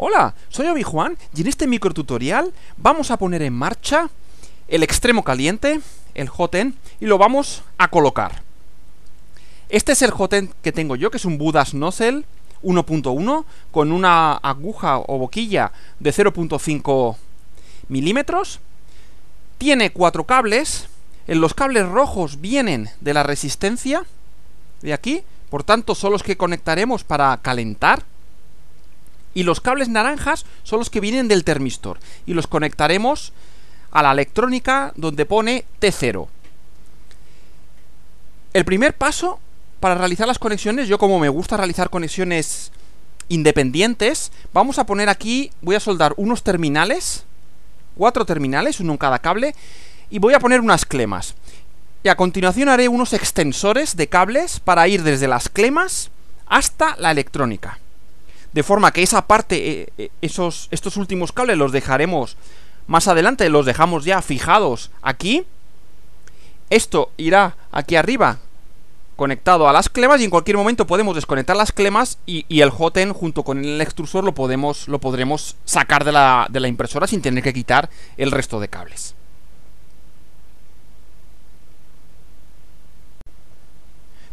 Hola, soy Obi-Juan y en este micro tutorial vamos a poner en marcha el extremo caliente, el hot-end, y lo vamos a colocar. Este es el hot-end que tengo yo, que es un Budaschnozzle 1.1 con una aguja o boquilla de 0.5 milímetros. Tiene 4 cables. Los cables rojos vienen de la resistencia de aquí, por tanto son los que conectaremos para calentar. Y los cables naranjas son los que vienen del termistor y los conectaremos a la electrónica donde pone T0. El primer paso para realizar las conexiones, yo como me gusta realizar conexiones independientes, vamos a poner aquí, voy a soldar unos terminales, 4 terminales, uno en cada cable, y voy a poner unas clemas. Y a continuación haré unos extensores de cables para ir desde las clemas hasta la electrónica. De forma que esa parte, estos últimos cables los dejaremos más adelante, los dejamos ya fijados aquí. Esto irá aquí arriba conectado a las clemas y en cualquier momento podemos desconectar las clemas y el hot-end junto con el extrusor lo podremos sacar de la impresora sin tener que quitar el resto de cables.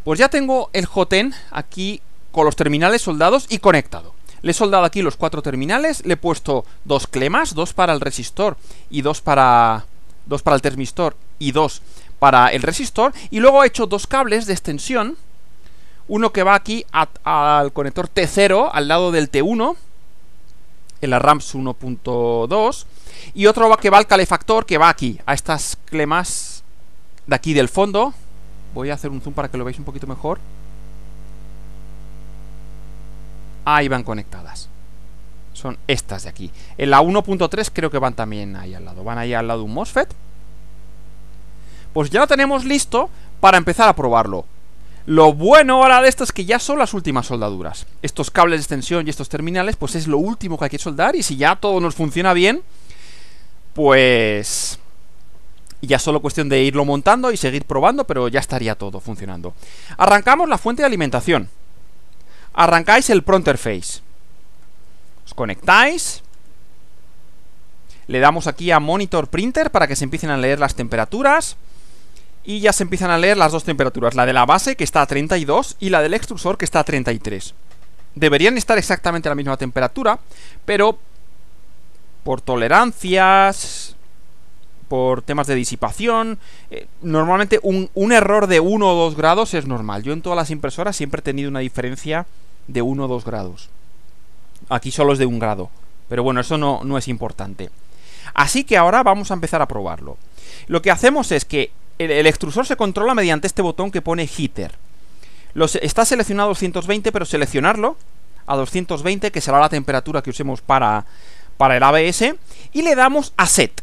Pues ya tengo el hot-end aquí con los terminales soldados y conectado. Le he soldado aquí los 4 terminales, le he puesto 2 clemas, 2 para el resistor y 2 para el termistor y 2 para el resistor, y luego he hecho 2 cables de extensión, uno que va aquí al conector T0 al lado del T1 en la RAMPS 1.2 y otro que va al calefactor, que va aquí a estas clemas de aquí del fondo. Voy a hacer un zoom para que lo veáis un poquito mejor. Ahí van conectadas. Son estas de aquí. En la 1.3 creo que van también ahí al lado. Van ahí al lado un MOSFET. Pues ya lo tenemos listo para empezar a probarlo. Lo bueno ahora de esto es que ya son las últimas soldaduras. Estos cables de extensión y estos terminales, pues es lo último que hay que soldar. Y si ya todo nos funciona bien, pues ya solo cuestión de irlo montando y seguir probando, pero ya estaría todo funcionando. Arrancamos la fuente de alimentación. Arrancáis el Pronterface, os conectáis, le damos aquí a Monitor Printer para que se empiecen a leer las temperaturas, y ya se empiezan a leer las dos temperaturas, la de la base que está a 32 y la del extrusor que está a 33. Deberían estar exactamente a la misma temperatura, pero por tolerancias, por temas de disipación, normalmente un error de 1 o 2 grados es normal. Yo en todas las impresoras siempre he tenido una diferencia de 1 o 2 grados. Aquí solo es de 1 grado, pero bueno, eso no es importante. Así que ahora vamos a empezar a probarlo. Lo que hacemos es que el extrusor se controla mediante este botón que pone Heater. Está seleccionado a 220, pero seleccionarlo a 220, que será la temperatura que usemos para el ABS, y le damos a Set.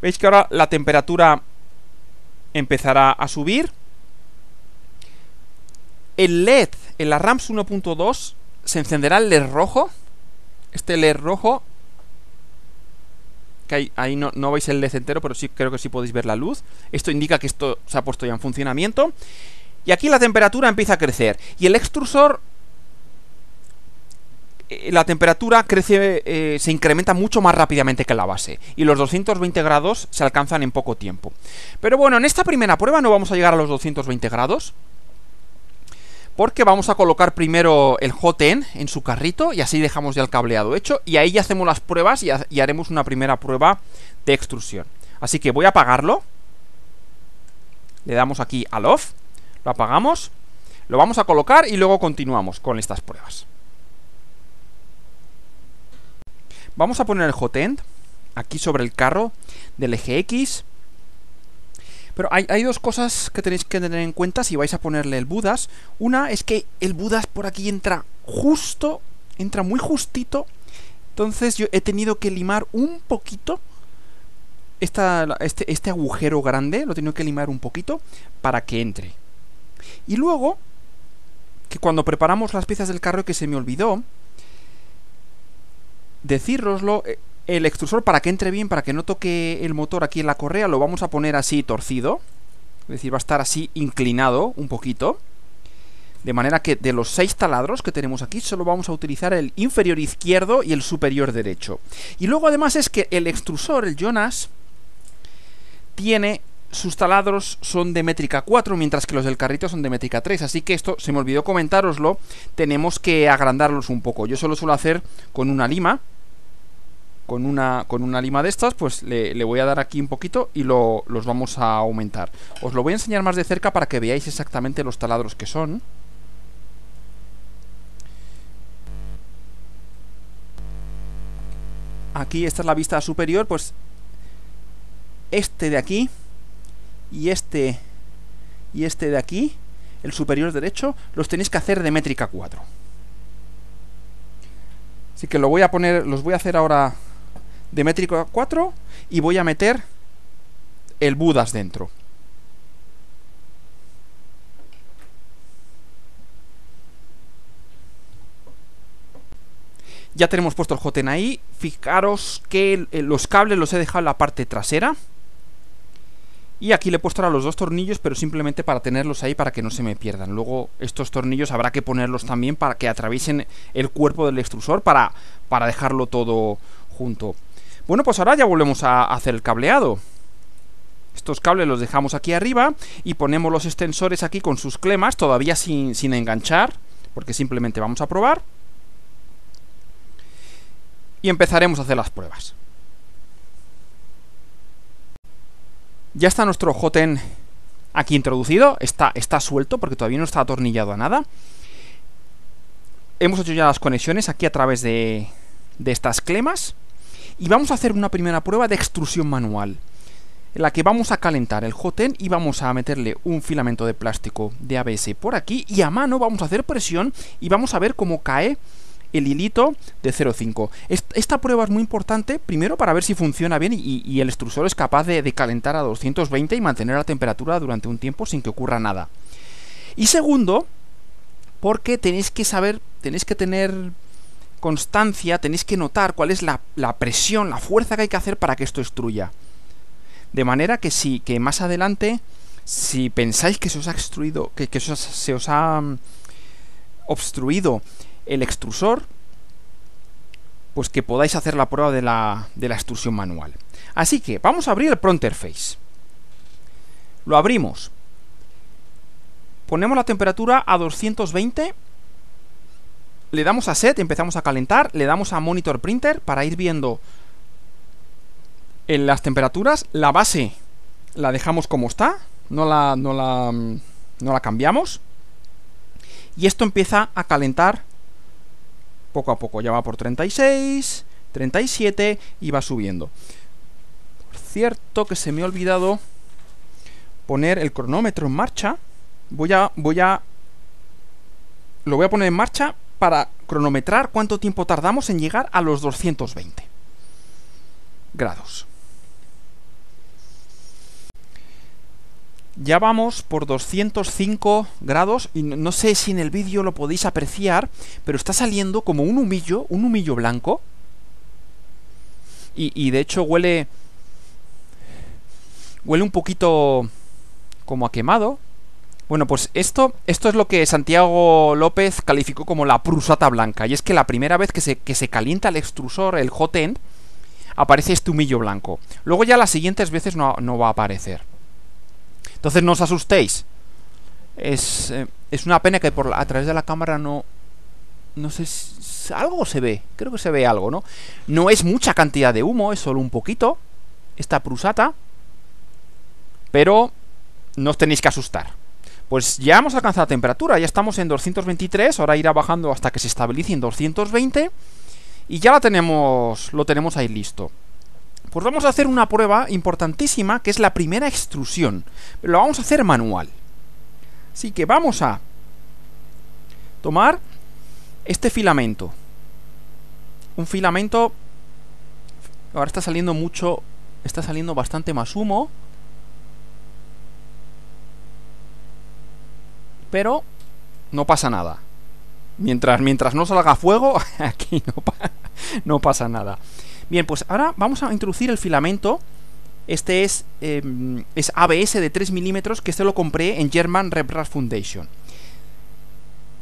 Veis que ahora la temperatura empezará a subir. El LED en la RAMPS 1.2 se encenderá el LED rojo. Este LED rojo, que ahí no veis el LED entero, pero sí creo que sí podéis ver la luz. Esto indica que esto se ha puesto ya en funcionamiento. Y aquí la temperatura empieza a crecer. Y el extrusor, la temperatura crece, se incrementa mucho más rápidamente que la base, y los 220 grados se alcanzan en poco tiempo. Pero bueno, en esta primera prueba no vamos a llegar a los 220 grados, porque vamos a colocar primero el hot-end en su carrito, y así dejamos ya el cableado hecho, y ahí ya hacemos las pruebas y haremos una primera prueba de extrusión. Así que voy a apagarlo, le damos aquí al off, lo apagamos, lo vamos a colocar y luego continuamos con estas pruebas. Vamos a poner el hot-end aquí sobre el carro del eje X. Pero hay dos cosas que tenéis que tener en cuenta si vais a ponerle el Budas. Una es que el Budas por aquí entra justo, entra muy justito. Entonces yo he tenido que limar un poquito este agujero grande, lo he tenido que limar un poquito para que entre. Y luego, que cuando preparamos las piezas del carro, que se me olvidó decíroslo, el extrusor, para que entre bien, para que no toque el motor aquí en la correa, lo vamos a poner así torcido, es decir, va a estar así inclinado un poquito, De manera que de los 6 taladros que tenemos aquí, solo vamos a utilizar el inferior izquierdo y el superior derecho. Y luego además es que el extrusor, el Jonas, tiene... sus taladros son de métrica 4, mientras que los del carrito son de métrica 3. Así que esto, se me olvidó comentároslo, tenemos que agrandarlos un poco. Yo solo suelo hacer con una lima. Con una lima de estas, pues le voy a dar aquí un poquito y los vamos a aumentar. Os lo voy a enseñar más de cerca para que veáis exactamente los taladros que son. Aquí, esta es la vista superior, pues este de aquí y este de aquí, el superior derecho, los tenéis que hacer de métrica 4. Así que lo voy a poner, los voy a hacer ahora de métrica 4 y voy a meter el Budas dentro. Ya tenemos puesto el hot-end ahí. Fijaros que los cables los he dejado en la parte trasera. Y aquí le he puesto ahora los dos tornillos, pero simplemente para tenerlos ahí para que no se me pierdan. Luego estos tornillos habrá que ponerlos también para que atraviesen el cuerpo del extrusor para dejarlo todo junto. Bueno, pues ahora ya volvemos a hacer el cableado. Estos cables los dejamos aquí arriba y ponemos los extensores aquí con sus clemas, todavía sin enganchar, porque simplemente vamos a probar. Y empezaremos a hacer las pruebas. Ya está nuestro hot-end aquí introducido, está suelto porque todavía no está atornillado a nada. Hemos hecho ya las conexiones aquí a través de estas clemas. Y vamos a hacer una primera prueba de extrusión manual, en la que vamos a calentar el hot-end y vamos a meterle un filamento de plástico de ABS por aquí. Y a mano vamos a hacer presión y vamos a ver cómo cae el hilito de 0,5. Esta prueba es muy importante, primero para ver si funciona bien y el extrusor es capaz de calentar a 220 y mantener la temperatura durante un tiempo sin que ocurra nada. Y segundo, porque tenéis que saber, tenéis que tener constancia, tenéis que notar cuál es la presión, la fuerza que hay que hacer para que esto extruya. De manera que que más adelante, si pensáis que se os ha extruido, que se os ha obstruido el extrusor, pues que podáis hacer la prueba de la extrusión manual. Así que vamos a abrir el Pronterface. Lo abrimos. Ponemos la temperatura a 220. Le damos a set, empezamos a calentar. Le damos a monitor printer para ir viendo en las temperaturas. La base la dejamos como está. No la cambiamos. Y esto empieza a calentar poco a poco, ya va por 36, 37 y va subiendo. Por cierto que se me ha olvidado poner el cronómetro en marcha. Lo voy a poner en marcha para cronometrar cuánto tiempo tardamos en llegar a los 220 grados. Ya vamos por 205 grados y no sé si en el vídeo lo podéis apreciar, pero está saliendo como un humillo blanco. Y de hecho huele un poquito como a quemado. Bueno, pues esto es lo que Santiago López calificó como la prusata blanca. Y es que la primera vez que se calienta el extrusor, el hot-end, aparece este humillo blanco. Luego ya las siguientes veces no va a aparecer. Entonces no os asustéis. Es una pena que a través de la cámara no sé, algo se ve. Creo que se ve algo, ¿no? No es mucha cantidad de humo, es solo un poquito esta prusata, pero no os tenéis que asustar. Pues ya hemos alcanzado la temperatura, ya estamos en 223, ahora irá bajando hasta que se estabilice en 220 y ya lo tenemos ahí listo. Pues vamos a hacer una prueba importantísima, que es la primera extrusión. Pero la vamos a hacer manual. Así que vamos a tomar este filamento. Un filamento... Ahora está saliendo mucho... Está saliendo bastante más humo. Pero no pasa nada. Mientras no salga fuego, aquí no pasa nada. Bien, pues ahora vamos a introducir el filamento. Este es ABS de 3 milímetros, que este lo compré en German RepRap Foundation.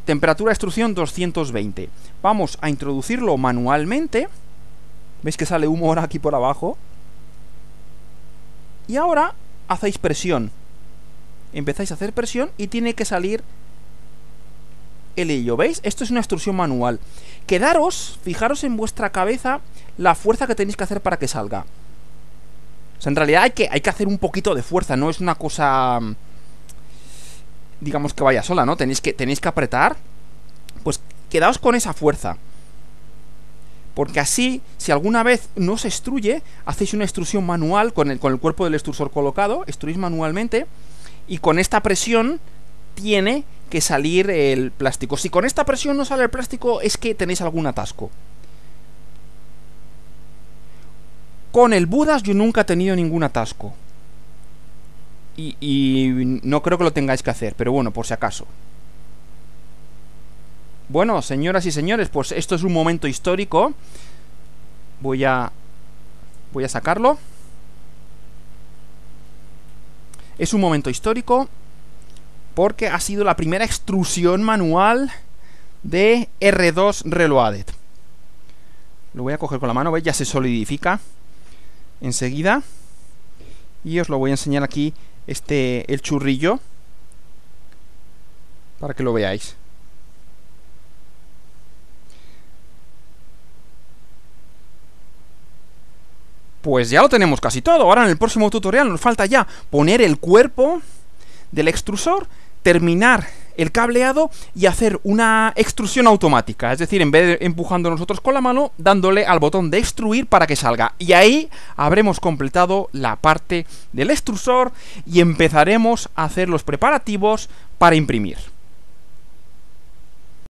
temperatura de extrusión 220. Vamos a introducirlo manualmente. ¿Veis que sale humo ahora aquí por abajo? Y ahora hacéis presión. Empezáis a hacer presión y tiene que salir el helio, ¿veis? Esto es una extrusión manual. Quedaros, fijaros en vuestra cabeza la fuerza que tenéis que hacer para que salga. O sea, en realidad hay que hacer un poquito de fuerza, no es una cosa, digamos, que vaya sola, ¿no? Tenéis que apretar. Pues quedaos con esa fuerza, porque así, si alguna vez no se extruye, hacéis una extrusión manual con el cuerpo del extrusor colocado, extruís manualmente, y con esta presión tiene que salir el plástico. Si con esta presión no sale el plástico, es que tenéis algún atasco. Con el Budas yo nunca he tenido ningún atasco. Y no creo que lo tengáis que hacer, pero bueno, por si acaso. Bueno, señoras y señores, pues esto es un momento histórico. Voy a sacarlo. Es un momento histórico porque ha sido la primera extrusión manual de R2 Reloaded. Lo voy a coger con la mano, ¿veis? Ya se solidifica enseguida, y os lo voy a enseñar aquí, el churrillo, para que lo veáis. Pues ya lo tenemos casi todo. Ahora en el próximo tutorial nos falta ya poner el cuerpo del extrusor, terminar el cableado y hacer una extrusión automática, es decir, en vez de empujando nosotros con la mano, dándole al botón de extruir para que salga, y ahí habremos completado la parte del extrusor y empezaremos a hacer los preparativos para imprimir.